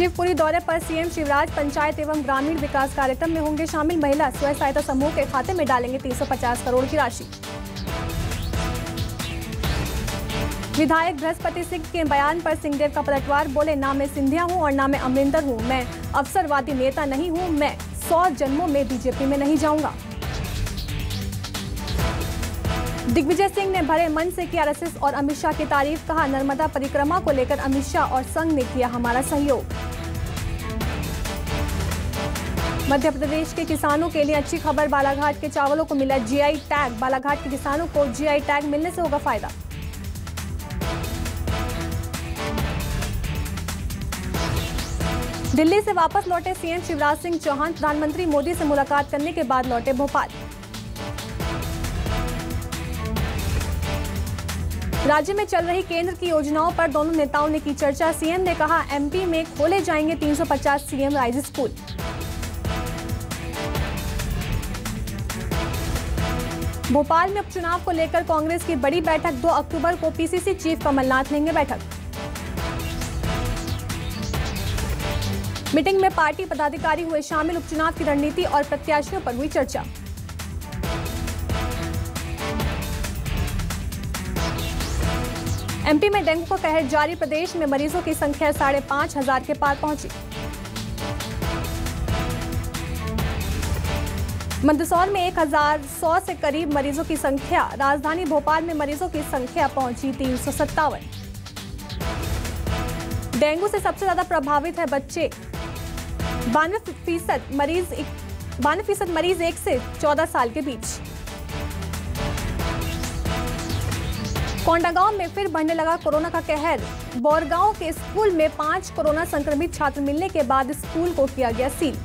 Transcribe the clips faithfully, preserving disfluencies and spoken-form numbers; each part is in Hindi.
शिवपुरी दौरे पर सीएम शिवराज पंचायत एवं ग्रामीण विकास कार्यक्रम में होंगे शामिल। महिला स्व सहायता समूह के खाते में डालेंगे तीन सौ पचास करोड़ की राशि। विधायक बृहस्पति सिंह के बयान पर सिंहदेव का पलटवार, बोले ना मैं सिंधिया हूं और ना मैं अमरिंदर हूं, मैं अवसरवादी नेता नहीं हूं, मैं सौ जन्मों में बीजेपी में नहीं जाऊंगा। दिग्विजय सिंह ने भरे मन से केआरएसएस और अमित शाह की तारीफ, कहा नर्मदा परिक्रमा को लेकर अमित शाह और संघ ने किया हमारा सहयोग। मध्य प्रदेश के किसानों के लिए अच्छी खबर, बालाघाट के चावलों को मिला जीआई टैग। बालाघाट के किसानों को जीआई टैग मिलने से होगा फायदा। दिल्ली से वापस लौटे सीएम शिवराज सिंह चौहान, प्रधानमंत्री मोदी से मुलाकात करने के बाद लौटे भोपाल। राज्य में चल रही केंद्र की योजनाओं पर दोनों नेताओं ने की चर्चा। सीएम ने कहा एमपी में खोले जाएंगे तीन सौ पचास सीएम राइज स्कूल। भोपाल में उपचुनाव को लेकर कांग्रेस की बड़ी बैठक, दो अक्टूबर को पीसीसी चीफ कमलनाथ लेंगे बैठक। मीटिंग में पार्टी पदाधिकारी हुए शामिल, उपचुनाव की रणनीति और प्रत्याशियों पर हुई चर्चा। एमपी में डेंगू का कहर जारी, प्रदेश में मरीजों की संख्या साढ़े पांच हजार के पार पहुंची। मंदसौर में एक हजार सौ से करीब मरीजों की संख्या, राजधानी भोपाल में मरीजों की संख्या पहुंची तीन सौ सत्तावन। डेंगू से सबसे ज्यादा प्रभावित है बच्चे, बानवे फीसद मरीज बानवे फीसद मरीज एक से चौदह साल के बीच। कोंडागांव में फिर बढ़ने लगा कोरोना का कहर, बोरगांव के स्कूल में पांच कोरोना संक्रमित छात्र मिलने के बाद स्कूल को किया गया सील।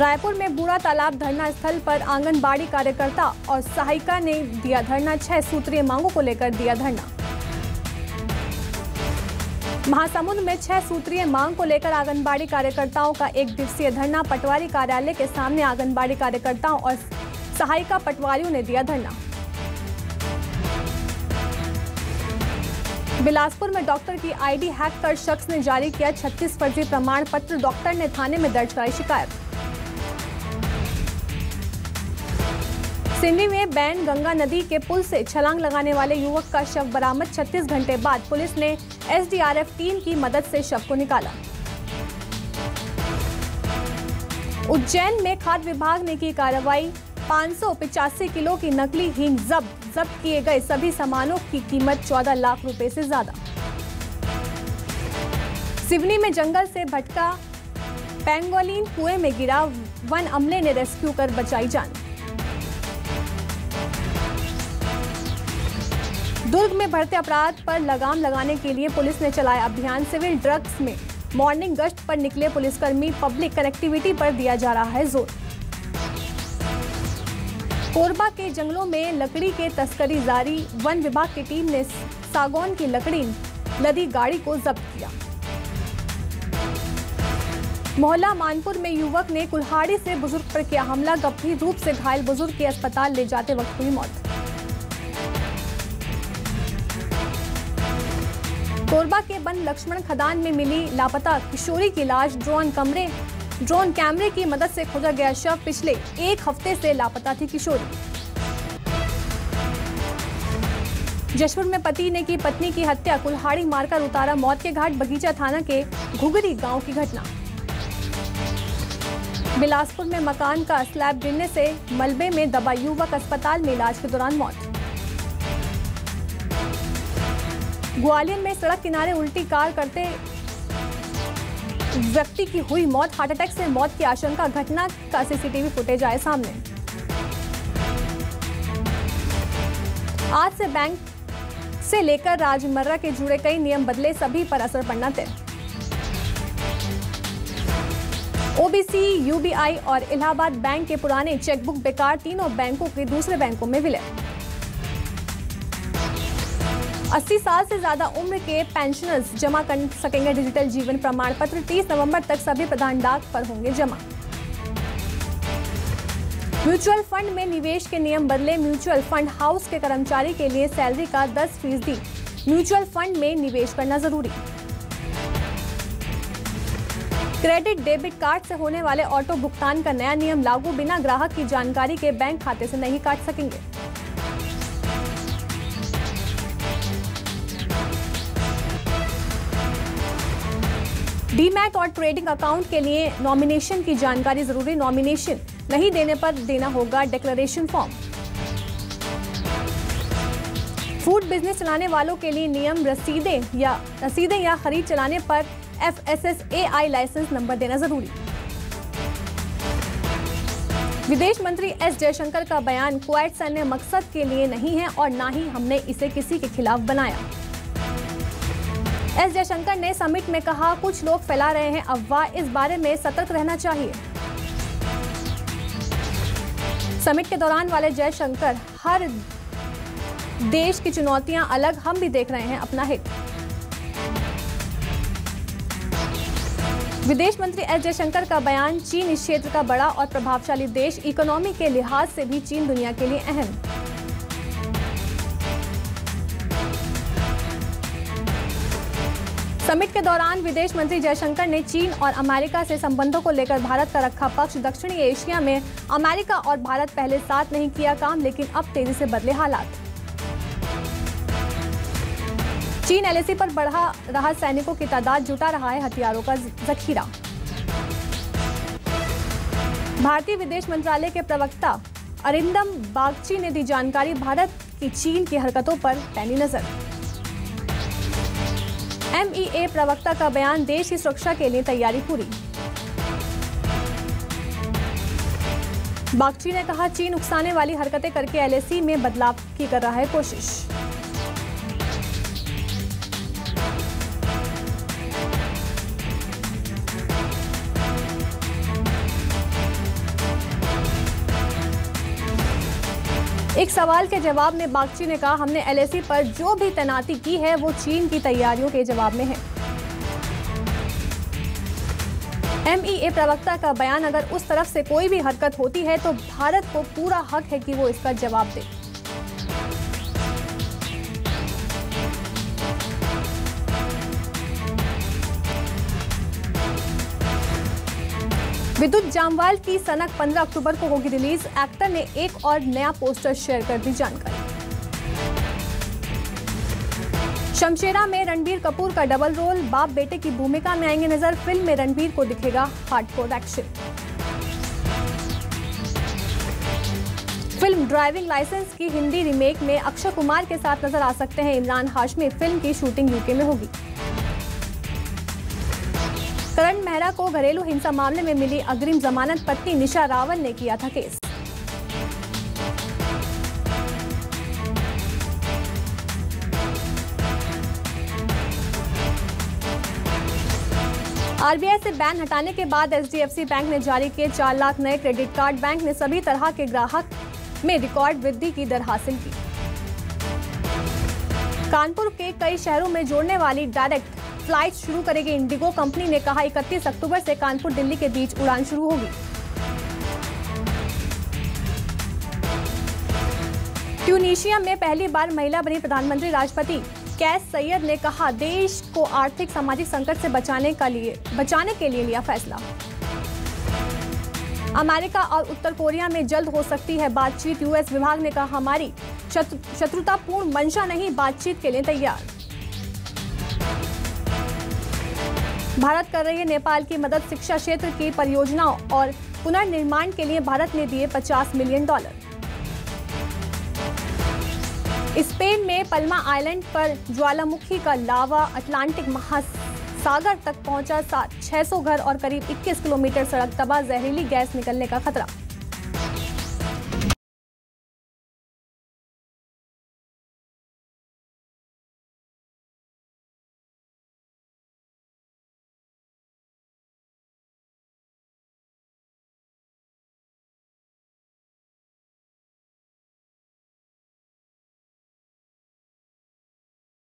रायपुर में बूढ़ा तालाब धरना स्थल पर आंगनबाड़ी कार्यकर्ता और सहायिका ने दिया धरना, छह सूत्रीय मांगों को लेकर दिया धरना। महासमुंद में छह सूत्रीय मांग को लेकर आंगनबाड़ी कार्यकर्ताओं का एक दिवसीय धरना, पटवारी कार्यालय के सामने आंगनबाड़ी कार्यकर्ताओं और सहायिका पटवारियों ने दिया धरना। बिलासपुर में डॉक्टर की आईडी हैक कर शख्स ने जारी किया छत्तीस फर्जी प्रमाण पत्र, डॉक्टर ने थाने में दर्ज कराई शिकायत। सिवनी में बैन गंगा नदी के पुल से छलांग लगाने वाले युवक का शव बरामद, छत्तीस घंटे बाद पुलिस ने एसडीआरएफ टीम की मदद से शव को निकाला। उज्जैन में खाद्य विभाग ने की कार्रवाई, पाँच सौ पचासी किलो की नकली हींग जब्त, जब्त किए गए सभी सामानों की कीमत चौदह लाख रुपए से ज्यादा। सिवनी में जंगल से भटका पैंगोलिन कुएं में गिरा, वन अमले ने रेस्क्यू कर बचाई जान। दुर्ग में बढ़ते अपराध पर लगाम लगाने के लिए पुलिस ने चलाया अभियान, सिविल ड्रग्स में मॉर्निंग गश्त पर निकले पुलिसकर्मी, पब्लिक कनेक्टिविटी पर दिया जा रहा है जोर। कोरबा के जंगलों में लकड़ी के तस्करी जारी, वन विभाग की टीम ने सागौन की लकड़ी लदी गाड़ी को जब्त किया। मोहल्ला मानपुर में युवक ने कुल्हाड़ी से बुजुर्ग पर किया हमला, गंभीर रूप से घायल बुजुर्ग की अस्पताल ले जाते वक्त हुई मौत। कोरबा के बंद लक्ष्मण खदान में मिली लापता किशोरी की लाश, ड्रोन कमरे ड्रोन कैमरे की मदद से खोजा गया शव, पिछले एक हफ्ते से लापता थी किशोरी। जशपुर में पति ने की पत्नी की हत्या, कुल्हाड़ी मारकर उतारा मौत के घाट, बगीचा थाना के घुघरी गांव की घटना। बिलासपुर में मकान का स्लैब गिरने से मलबे में दबा युवक, अस्पताल में इलाज के दौरान मौत। ग्वालियर में सड़क किनारे उल्टी कार करते व्यक्ति की हुई मौत, हार्ट अटैक से मौत की आशंका, घटना का सीसीटीवी फुटेज आए सामने। आज से बैंक से लेकर राजमर्रा के जुड़े कई नियम बदले, सभी पर असर पड़ना तय। ओबीसी, यूबीआई और इलाहाबाद बैंक के पुराने चेकबुक बेकार, तीनों बैंकों के दूसरे बैंकों में विलय। अस्सी साल से ज्यादा उम्र के पेंशनर्स जमा कर सकेंगे डिजिटल जीवन प्रमाण पत्र, तीस नवंबर तक सभी प्रधान डाक पर होंगे जमा। म्यूचुअल फंड में निवेश के नियम बदले, म्यूचुअल फंड हाउस के कर्मचारी के लिए सैलरी का दस फीसदी म्यूचुअल फंड में निवेश करना जरूरी। क्रेडिट डेबिट कार्ड से होने वाले ऑटो भुगतान का नया नियम लागू, बिना ग्राहक की जानकारी के बैंक खाते से नहीं काट सकेंगे। डीमैट और ट्रेडिंग अकाउंट के लिए नॉमिनेशन की जानकारी जरूरी, नॉमिनेशन नहीं देने पर देना होगा डिक्लेरेशन फॉर्म। फूड बिजनेस चलाने वालों के लिए नियम, रसीदें या रसीदें या खरीद चलाने पर F S S A I licence number देना जरूरी। विदेश मंत्री एस जयशंकर का बयान, क्वाड सैन्य मकसद के लिए नहीं है और ना ही हमने इसे किसी के खिलाफ बनाया। एस जयशंकर ने समिट में कहा, कुछ लोग फैला रहे हैं अफवाह, इस बारे में सतर्क रहना चाहिए। समिट के दौरान वाले जयशंकर, हर देश की चुनौतियां अलग, हम भी देख रहे हैं अपना हित। विदेश मंत्री एस जयशंकर का बयान, चीन इस क्षेत्र का बड़ा और प्रभावशाली देश, इकोनॉमी के लिहाज से भी चीन दुनिया के लिए अहम। समिट के दौरान विदेश मंत्री जयशंकर ने चीन और अमेरिका से संबंधों को लेकर भारत का रखा पक्ष, दक्षिणी एशिया में अमेरिका और भारत पहले साथ नहीं किया काम, लेकिन अब तेजी से बदले हालात। चीन एल ए सी पर बढ़ा रहा सैनिकों की तादाद, जुटा रहा है हथियारों का जखीरा। भारतीय विदेश मंत्रालय के प्रवक्ता अरिंदम बागची ने दी जानकारी, भारत की चीन की हरकतों पर पैनी नजर। एम ई ए प्रवक्ता का बयान, देश की सुरक्षा के लिए तैयारी पूरी। बागची ने कहा, चीन उकसाने वाली हरकतें करके एल ए सी में बदलाव की कर रहा है कोशिश। एक सवाल के जवाब में बागची ने कहा, हमने एल ए सी पर जो भी तैनाती की है वो चीन की तैयारियों के जवाब में है। एम ई ए प्रवक्ता का बयान, अगर उस तरफ से कोई भी हरकत होती है तो भारत को पूरा हक है कि वो इसका जवाब दे। विद्युत जामवाल की सनक पंद्रह अक्टूबर को होगी रिलीज, एक्टर ने एक और नया पोस्टर शेयर कर दी जानकारी। शमशेरा में रणबीर कपूर का डबल रोल, बाप बेटे की भूमिका में आएंगे नजर, फिल्म में रणबीर को दिखेगा hardcore action. Film driving licence की हिंदी रीमेक में अक्षय कुमार के साथ नजर आ सकते हैं इमरान हाशमी, फिल्म की शूटिंग यूके में होगी। करण मेहरा को घरेलू हिंसा मामले में मिली अग्रिम जमानत, पत्नी निशा रावल ने किया था केस। आर बी आई से बैन हटाने के बाद H D F C bank ने जारी किए चार लाख नए क्रेडिट कार्ड, बैंक ने सभी तरह के ग्राहक में रिकॉर्ड वृद्धि की दर हासिल की। कानपुर के कई शहरों में जोड़ने वाली डायरेक्ट फ्लाइट शुरू करेगी इंडिगो, कंपनी ने कहा इकतीस अक्टूबर से कानपुर दिल्ली के बीच उड़ान शुरू होगी। ट्यूनीशिया में पहली बार महिला बनी प्रधानमंत्री, राष्ट्रपति कैस सैयद ने कहा, देश को आर्थिक सामाजिक संकट से बचाने का लिए बचाने के लिए लिया फैसला। अमेरिका और उत्तर कोरिया में जल्द हो सकती है बातचीत, यू एस विभाग ने कहा हमारी शत्रुतापूर्ण मंशा नहीं, बातचीत के लिए तैयार। भारत कर रही है नेपाल की मदद, शिक्षा क्षेत्र की परियोजनाओं और पुनर्निर्माण के लिए भारत ने दिए पचास मिलियन डॉलर। स्पेन में पल्मा आइलैंड पर ज्वालामुखी का लावा अटलांटिक महासागर तक पहुंचा, सात छह सौ घर और करीब इक्कीस किलोमीटर सड़क तबाह, जहरीली गैस निकलने का खतरा।